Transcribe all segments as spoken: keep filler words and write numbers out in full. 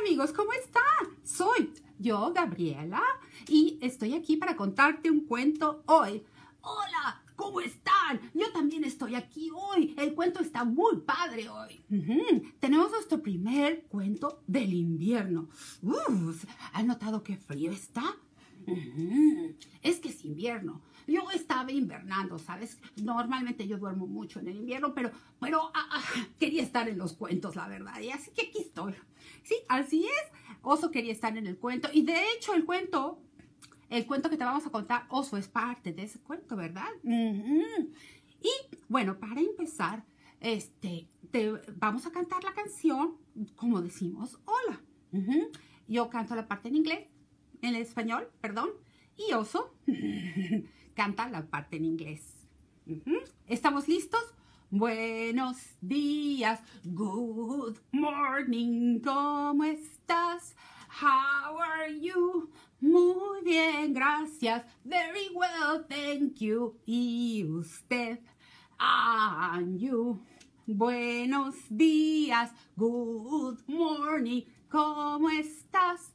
amigos, ¿cómo están? Soy yo, Gabriela, y estoy aquí para contarte un cuento hoy. ¡Hola! ¿Cómo están? Yo también estoy aquí hoy. El cuento está muy padre hoy. Uh-huh. Tenemos nuestro primer cuento del invierno. Uf, ¿han notado qué frío está? Uh-huh. Es que es invierno. Yo estaba invernando, ¿sabes? Normalmente yo duermo mucho en el invierno, pero, pero ah, ah, quería estar en los cuentos, la verdad. Y así que aquí estoy. Sí, así es. Oso quería estar en el cuento. Y de hecho el cuento... El cuento que te vamos a contar, Oso, es parte de ese cuento, ¿verdad? Mm-hmm. Y, bueno, para empezar, este, te, vamos a cantar la canción, como decimos, hola. Mm-hmm. Yo canto la parte en inglés, en español, perdón, y Oso canta la parte en inglés. Mm-hmm. ¿Estamos listos? Buenos días, good morning, ¿cómo estás? How are you? Muy bien, gracias. Very well, thank you. Y usted, and you. Buenos días, good morning. ¿Cómo estás?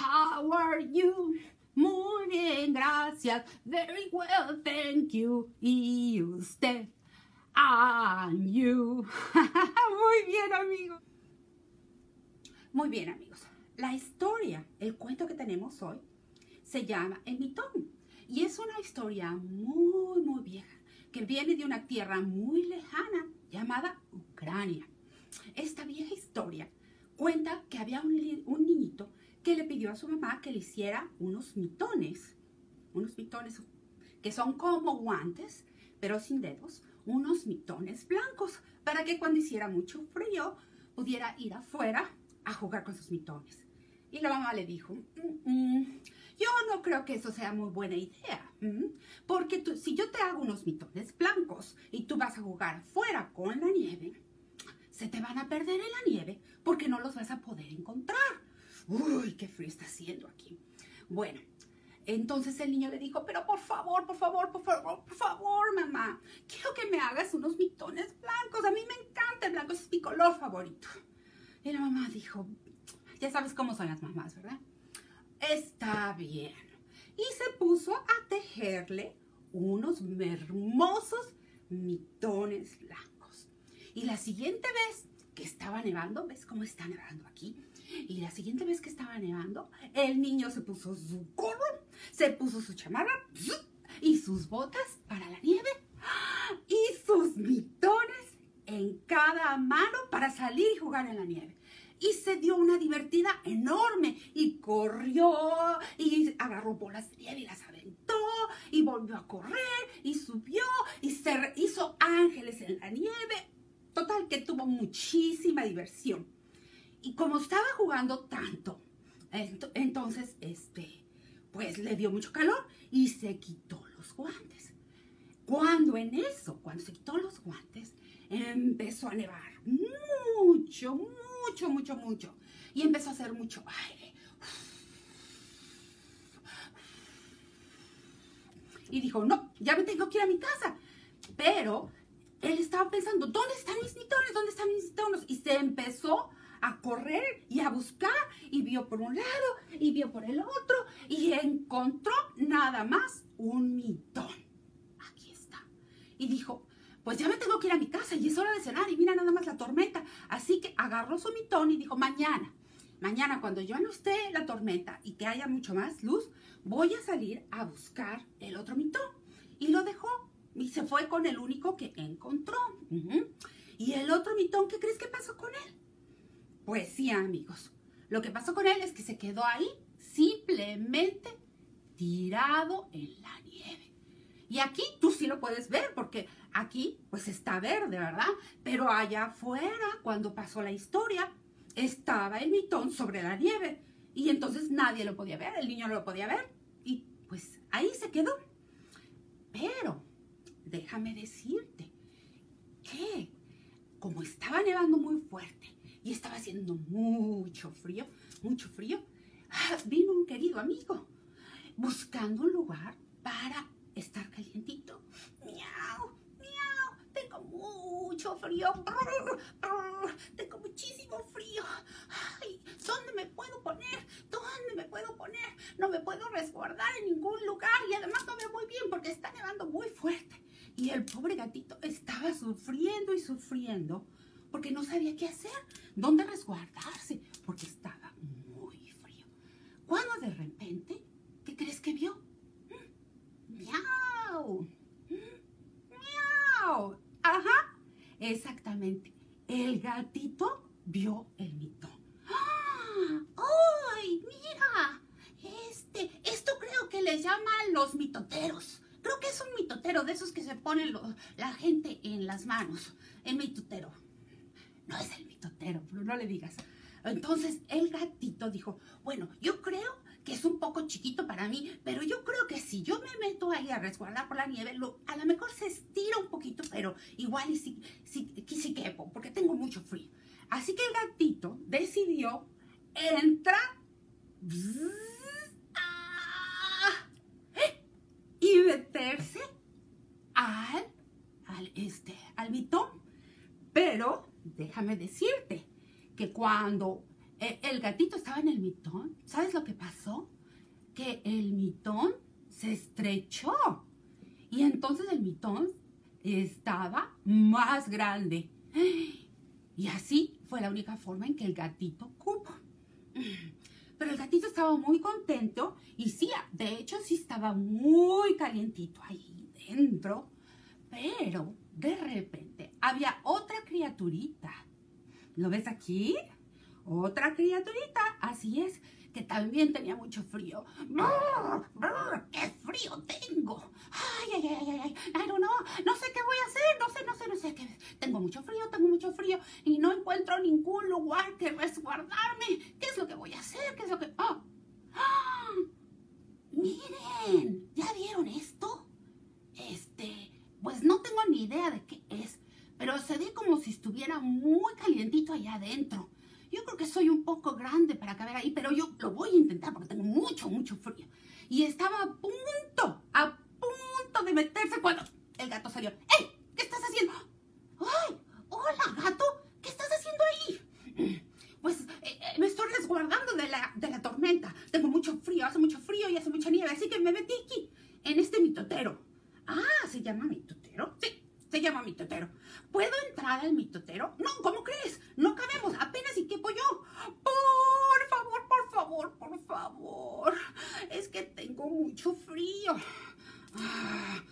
How are you? Muy bien, gracias. Very well, thank you. Y usted, and you. Muy bien, amigos. Muy bien, amigos. La historia, el cuento que tenemos hoy, se llama El Mitón. Y es una historia muy, muy vieja, que viene de una tierra muy lejana llamada Ucrania. Esta vieja historia cuenta que había un, un niñito que le pidió a su mamá que le hiciera unos mitones. Unos mitones que son como guantes, pero sin dedos. Unos mitones blancos, para que cuando hiciera mucho frío, pudiera ir afuera a jugar con sus mitones. Y la mamá le dijo, mm, mm, yo no creo que eso sea muy buena idea, mm, porque tú, si yo te hago unos mitones blancos y tú vas a jugar afuera con la nieve, se te van a perder en la nieve porque no los vas a poder encontrar. Uy, qué frío está haciendo aquí. Bueno, entonces el niño le dijo, pero por favor, por favor, por favor, por favor, mamá, quiero que me hagas unos mitones blancos. A mí me encanta el blanco, ese es mi color favorito. Y la mamá dijo, ya sabes cómo son las mamás, ¿verdad? Está bien. Y se puso a tejerle unos hermosos mitones blancos. Y la siguiente vez que estaba nevando, ¿ves cómo está nevando aquí? Y la siguiente vez que estaba nevando, el niño se puso su gorro, se puso su chamarra y sus botas para la nieve y sus mitones en cada mano para salir y jugar en la nieve. Y se dio una divertida enorme y corrió y agarró bolas de nieve y las aventó y volvió a correr y subió y se hizo ángeles en la nieve. Total que tuvo muchísima diversión. Y como estaba jugando tanto, ent entonces este, pues le dio mucho calor y se quitó los guantes. Cuando en eso, cuando se quitó los guantes, empezó a nevar mucho, mucho, mucho, mucho. Y empezó a hacer mucho aire. Y dijo, no, ya me tengo que ir a mi casa. Pero él estaba pensando, ¿dónde están mis mitones? ¿Dónde están mis mitones? Y se empezó a correr y a buscar. Y vio por un lado y vio por el otro. Y encontró nada más un mitón. Aquí está. Y dijo, pues ya me tengo que ir a mi casa y es hora de cenar y mira nada más la tormenta. Así que agarró su mitón y dijo, mañana, mañana cuando yo no esté en la tormenta y que haya mucho más luz, voy a salir a buscar el otro mitón. Y lo dejó y se fue con el único que encontró. Uh-huh. Y el otro mitón, ¿qué crees que pasó con él? Pues sí, amigos, lo que pasó con él es que se quedó ahí simplemente tirado en la nieve. Y aquí tú sí lo puedes ver porque aquí pues está verde, ¿verdad? Pero allá afuera, cuando pasó la historia, estaba el mitón sobre la nieve. Y entonces nadie lo podía ver, el niño no lo podía ver. Y pues ahí se quedó. Pero déjame decirte que como estaba nevando muy fuerte y estaba haciendo mucho frío, mucho frío, vino un querido amigo buscando un lugar para estar calientito. ¡Miau! ¡Miau! Tengo mucho mucho frío. Brr, brr, tengo muchísimo frío. Ay, ¿dónde me puedo poner? ¿Dónde me puedo poner? No me puedo resguardar en ningún lugar y además no veo muy bien porque está nevando muy fuerte. Y el pobre gatito estaba sufriendo y sufriendo porque no sabía qué hacer, dónde resguardarse, porque estaba muy frío. Cuando de repente, ¿qué crees que vio? ¡Miau! ¡Miau! Ajá, exactamente. El gatito vio el mitón. ¡Ay, mira! Este, esto creo que les llaman los mitoteros. Creo que es un mitotero de esos que se ponen lo, la gente en las manos. El mitotero. No es el mitotero, pero no le digas. Entonces el gatito dijo, bueno, yo creo que es un poco chiquito para mí, pero yo creo que si yo me meto ahí a resguardar por la nieve, lo, a lo mejor se estira un poquito, pero igual y si, si, si quepo, porque tengo mucho frío. Así que el gatito decidió entrar y meterse al, al, este, al mitón. Pero déjame decirte que cuando el gatito estaba en el mitón, ¿sabes lo que pasó? Que el mitón se estrechó y entonces el mitón estaba más grande. Y así fue la única forma en que el gatito cupo. Pero el gatito estaba muy contento y sí, de hecho sí estaba muy calientito ahí dentro. Pero de repente había otra criaturita. ¿Lo ves aquí? Otra criaturita, así es, que también tenía mucho frío. ¡Brr, brr, qué frío tengo! ¡Ay, ay, ay, ay, ay! ¡Ay, no, no! No sé qué voy a hacer, no sé, no sé, no sé qué. Tengo mucho frío, tengo mucho frío y no encuentro ningún lugar que resguardarme. ¿Qué es lo que voy a hacer? ¿Qué es lo que...? ¡Oh! ¡Ah! ¡Miren! ¿Ya vieron esto? Este... Pues no tengo ni idea de qué es, pero se ve como si estuviera muy calientito allá adentro. Yo creo que soy un poco grande para caber ahí, pero yo lo voy a intentar porque tengo mucho, mucho frío. Y estaba a punto, a punto de meterse cuando el gato salió. ¡Ey! ¿Qué estás haciendo? ¡Ay! ¡Hola, gato! ¿Qué estás haciendo ahí? Pues eh, eh, me estoy resguardando de la, de la tormenta. Tengo mucho frío, hace mucho frío y hace mucha nieve, así que me metí aquí, en este mitotero. Ah, ¿se llama mitotero? Sí. Se llama mitotero. ¿Puedo entrar al mitotero? No, ¿cómo crees? No cabemos, apenas y quepo yo. Por favor, por favor, por favor. Es que tengo mucho frío. Ah,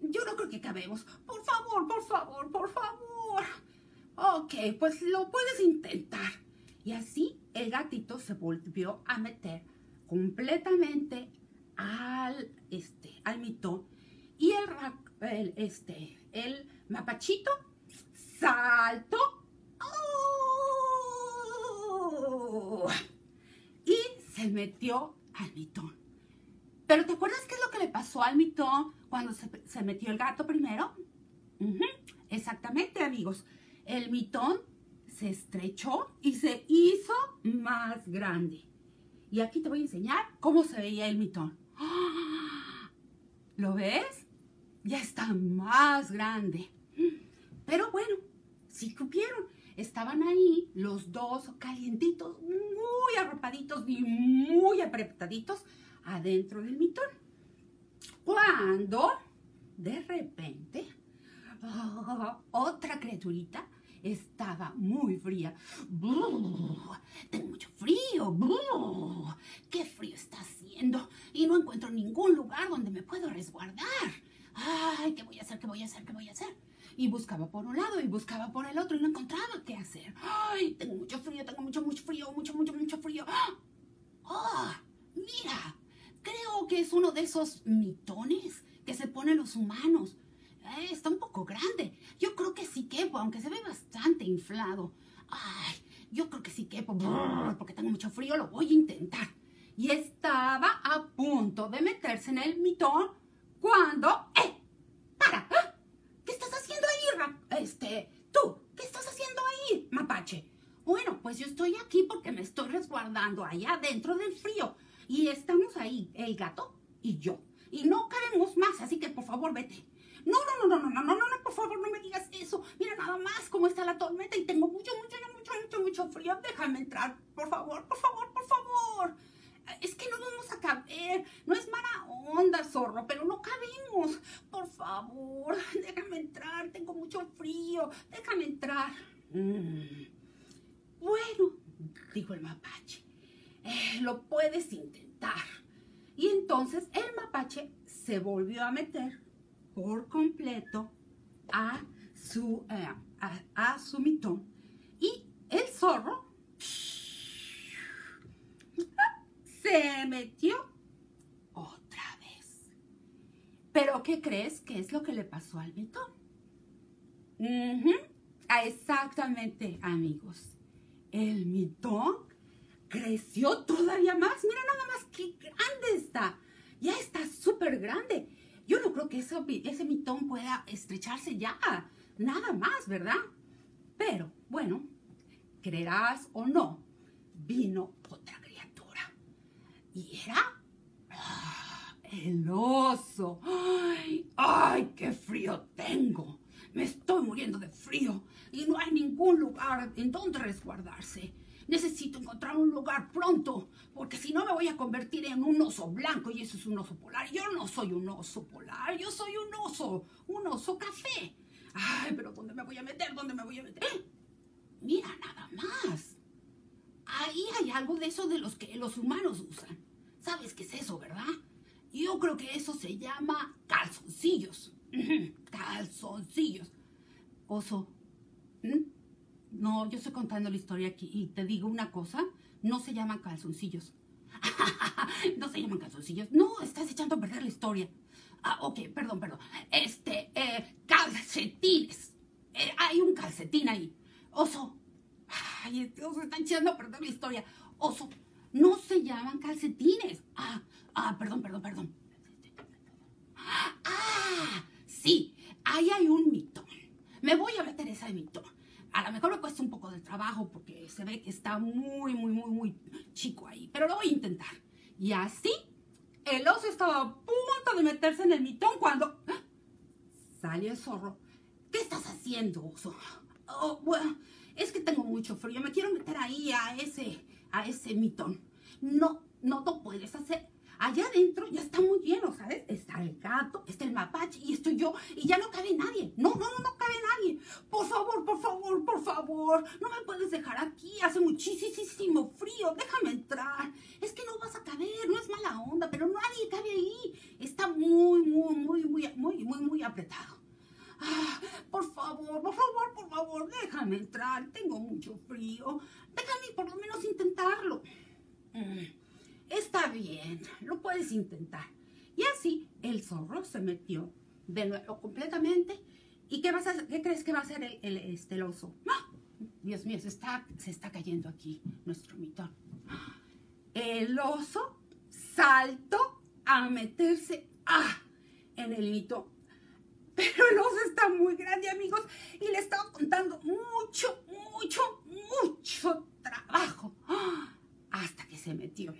yo no creo que cabemos. Por favor, por favor, por favor. Ok, pues lo puedes intentar. Y así el gatito se volvió a meter completamente al, este, al mitón. Y el ratón, El, este, el mapachito saltó ¡oh! y se metió al mitón. ¿Pero te acuerdas qué es lo que le pasó al mitón cuando se, se metió el gato primero? Uh-huh. Exactamente, amigos. El mitón se estrechó y se hizo más grande. Y aquí te voy a enseñar cómo se veía el mitón. ¿Lo ves? Ya está más grande. Pero bueno, sí cupieron. Estaban ahí los dos calientitos, muy arropaditos y muy apretaditos adentro del mitón. Cuando, de repente, oh, otra criaturita estaba muy fría. ¡Bruh! Tengo mucho frío. ¡Bruh! ¡Qué frío está haciendo! Y no encuentro ningún lugar donde me puedo resguardar. Ay, ¿qué voy a hacer? ¿Qué voy a hacer? ¿Qué voy a hacer? Y buscaba por un lado y buscaba por el otro y no encontraba qué hacer. Ay, tengo mucho frío, tengo mucho, mucho frío, mucho, mucho, mucho frío. ¡Oh! Mira, creo que es uno de esos mitones que se ponen los humanos. Eh, está un poco grande. Yo creo que sí quepo, aunque se ve bastante inflado. Ay, yo creo que sí quepo, porque tengo mucho frío, lo voy a intentar. Y estaba a punto de meterse en el mitón cuando... ¡Eh! ¡Para! ¿Ah? ¿Qué estás haciendo ahí, Ra? Este, tú, ¿qué estás haciendo ahí, mapache? Bueno, pues yo estoy aquí porque me estoy resguardando allá dentro del frío. Y estamos ahí, el gato y yo. Y no cabemos más, así que por favor vete. No, no, no, no, no, no, no, no, por favor, no me digas eso. Mira nada más cómo está la tormenta y tengo mucho, mucho, mucho, mucho, mucho frío. Déjame entrar, por favor, por favor, por favor. Es que no vamos a caber. No es mala onda, zorro, pero no cabemos. Por favor, déjame entrar. Tengo mucho frío. Déjame entrar. Mm. Bueno, dijo el mapache, eh, lo puedes intentar. Y entonces el mapache se volvió a meter por completo a su, eh, a, a su mitón. Y el zorro se metió otra vez. ¿Pero qué crees que es lo que le pasó al mitón? Uh-huh. Exactamente, amigos. El mitón creció todavía más. Mira nada más qué grande está. Ya está súper grande. Yo no creo que ese, ese mitón pueda estrecharse ya. Nada más, ¿verdad? Pero, bueno, creerás o no, vino otra criatura. Y era el oso. ¡Ay, ay, qué frío tengo! Me estoy muriendo de frío y no hay ningún lugar en donde resguardarse. Necesito encontrar un lugar pronto, porque si no me voy a convertir en un oso blanco y eso es un oso polar. Yo no soy un oso polar, yo soy un oso, un oso café. Ay, pero ¿dónde me voy a meter? ¿Dónde me voy a meter? ¡Eh! Mira nada más. Ahí hay algo de eso de los que los humanos usan. ¿Sabes qué es eso, verdad? Yo creo que eso se llama calzoncillos. Calzoncillos. Oso, ¿Mm? no, yo estoy contando la historia aquí y te digo una cosa, no se llaman calzoncillos. No se llaman calzoncillos. No, estás echando a perder la historia. Ah, ok, perdón, perdón. Este, eh, calcetines. Eh, hay un calcetín ahí. Oso. Ay, este oso está echando a perder la historia. Oso, no se llaman calcetines. Ah, ah, perdón, perdón, perdón. Ah, sí, ahí hay un mitón. Me voy a meter ese mitón. A lo mejor me cuesta un poco de trabajo porque se ve que está muy, muy, muy, muy chico ahí. Pero lo voy a intentar. Y así, el oso estaba a punto de meterse en el mitón cuando... ¿Ah? Salió el zorro. ¿Qué estás haciendo, oso? Oh, bueno... Es que tengo mucho frío, me quiero meter ahí a ese, a ese mitón. No, no lo puedes hacer. Allá adentro ya está muy lleno, ¿sabes? Está el gato, está el mapache y estoy yo y ya no cabe nadie. No, no, no, no cabe nadie. Por favor, por favor, por favor. No me puedes dejar aquí, hace muchísimo frío. Déjame entrar. Es que no vas a caber, no es mala onda, pero nadie cabe ahí. Está muy, muy, muy, muy, muy, muy, muy apretado. Ah, por favor, por favor, por favor, déjame entrar, tengo mucho frío, déjame por lo menos intentarlo. Mm, está bien, lo puedes intentar. Y así el zorro se metió de nuevo completamente. ¿Y qué, vas a, qué crees que va a hacer el, el, este, el oso? ¡Ah! Dios mío, se está, se está cayendo aquí nuestro mitón. El oso saltó a meterse ah, en el mitón. Pero el oso está muy grande, amigos, y le estaba contando mucho, mucho, mucho trabajo hasta que se metió.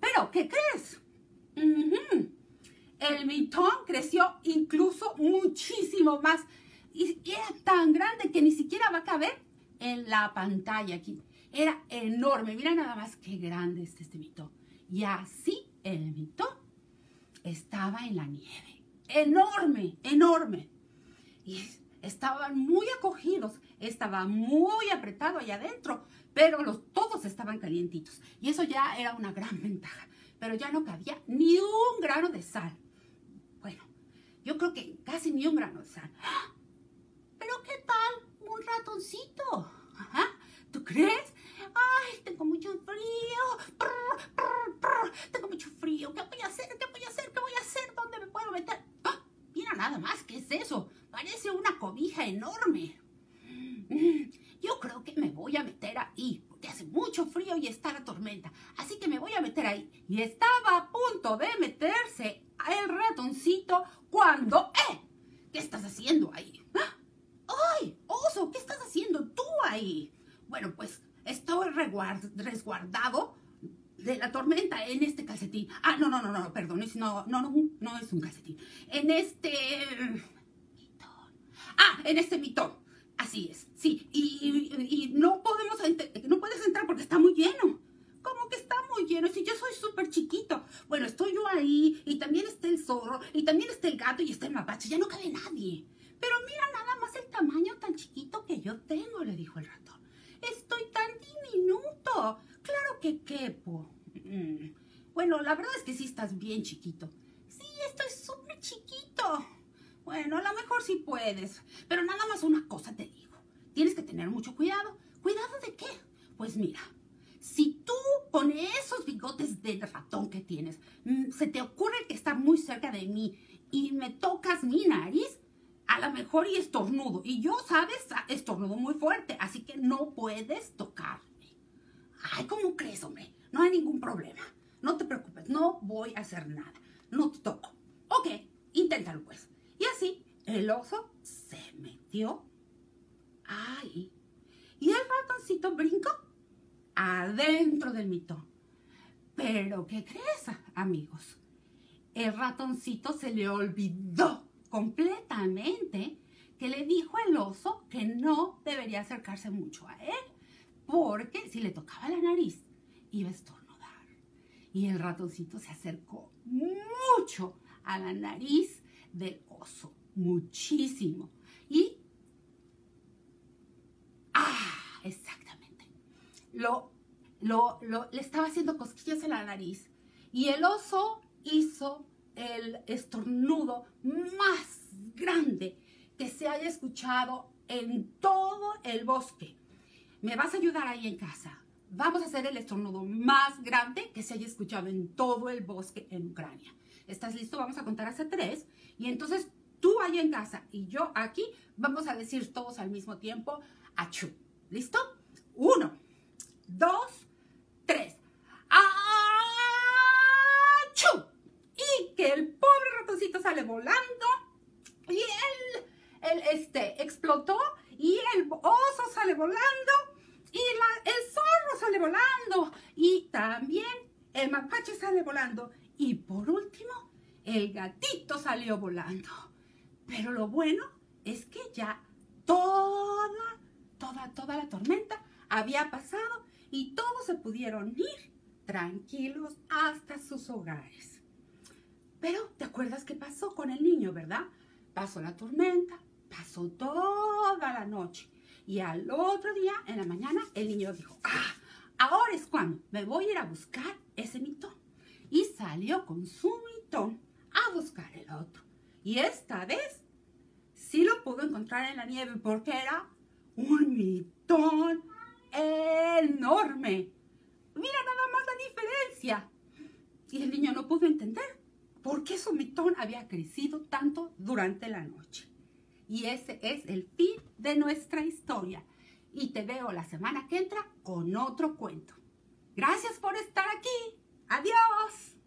Pero, ¿qué crees? Uh-huh. El mitón creció incluso muchísimo más y era tan grande que ni siquiera va a caber en la pantalla aquí. Era enorme. Mira nada más qué grande es este mitón. Y así el mitón estaba en la nieve. Enorme, enorme. Y estaban muy acogidos, estaba muy apretado allá adentro, pero los, todos estaban calientitos. Y eso ya era una gran ventaja, pero ya no cabía ni un grano de sal. Bueno, yo creo que casi ni un grano de sal. ¿Pero qué tal un ratoncito? ¿Ah? ¿Tú crees? ¡Ay, tengo mucho frío! Brr, brr, brr. Tengo mucho frío. ¿Qué voy a hacer? ¿Qué voy a hacer? ¿Qué voy a hacer? ¿Dónde me puedo meter? ¡Ah! Mira nada más, ¿qué es eso? Parece una cobija enorme. Yo creo que me voy a meter ahí, porque hace mucho frío y está la tormenta. Así que me voy a meter ahí. Y estaba a punto de meterse el ratoncito cuando... ¡Eh! ¿Qué estás haciendo ahí? ¡Ah! ¡Ay, oso! ¿Qué estás haciendo tú ahí? Bueno, pues... Estoy resguardado de la tormenta en este calcetín. Ah, no, no, no, no, perdón, es, no, no, no, no es un calcetín. En este mitón. Ah, en este mitón. Así es, sí. Y, y, y no podemos, no puedes entrar porque está muy lleno. ¿Cómo que está muy lleno? Si yo soy súper chiquito. Bueno, estoy yo ahí y también está el zorro y también está el gato y está el mapache. Ya no cabe nadie. Pero mira nada más el tamaño tan chiquito que yo tengo, le dijo el ratón. Estoy tan diminuto. Claro que quepo. Mm. Bueno, la verdad es que sí estás bien chiquito. Sí, estoy súper chiquito. Bueno, a lo mejor sí puedes. Pero nada más una cosa te digo. Tienes que tener mucho cuidado. ¿Cuidado de qué? Pues mira, si tú con esos bigotes de ratón que tienes, se te ocurre estar muy cerca de mí y me tocas mi nariz, a lo mejor y estornudo. Y yo, ¿sabes? Estornudo muy fuerte. Así que no puedes tocarme. Ay, ¿cómo crees, hombre? No hay ningún problema. No te preocupes. No voy a hacer nada. No te toco. Ok, inténtalo pues. Y así el oso se metió ahí. Y el ratoncito brincó adentro del mitón. Pero, ¿qué crees, amigos? El ratoncito se le olvidó completamente que le dijo el oso que no debería acercarse mucho a él. Porque si le tocaba la nariz, iba a estornudar. Y el ratoncito se acercó mucho a la nariz del oso, muchísimo. Y, ah, exactamente, lo, lo, lo, le estaba haciendo cosquillas en la nariz y el oso hizo el estornudo más grande que se haya escuchado en todo el bosque. Me vas a ayudar ahí en casa. Vamos a hacer el estornudo más grande que se haya escuchado en todo el bosque en Ucrania. ¿Estás listo? Vamos a contar hasta tres. Y entonces tú allá en casa y yo aquí vamos a decir todos al mismo tiempo, achú. ¿Listo? Uno, dos, tres. ¡Achú! Y que el pobre ratoncito sale volando y él, él este, explotó y el oso sale volando y la, el zorro sale volando y también el mapache sale volando. Y por último, el gatito salió volando. Pero lo bueno es que ya toda, toda, toda la tormenta había pasado y todos se pudieron ir tranquilos hasta sus hogares. Pero, ¿te acuerdas qué pasó con el niño, verdad? Pasó la tormenta, pasó toda la noche. Y al otro día, en la mañana, el niño dijo, ¡ah! Ahora es cuando me voy a ir a buscar ese mitón. Y salió con su mitón a buscar el otro. Y esta vez sí lo pudo encontrar en la nieve porque era un mitón enorme. Mira nada más la diferencia. Y el niño no pudo entender por qué su mitón había crecido tanto durante la noche. Y ese es el fin de nuestra historia. Y te veo la semana que entra con otro cuento. Gracias por estar aquí. ¡Adiós!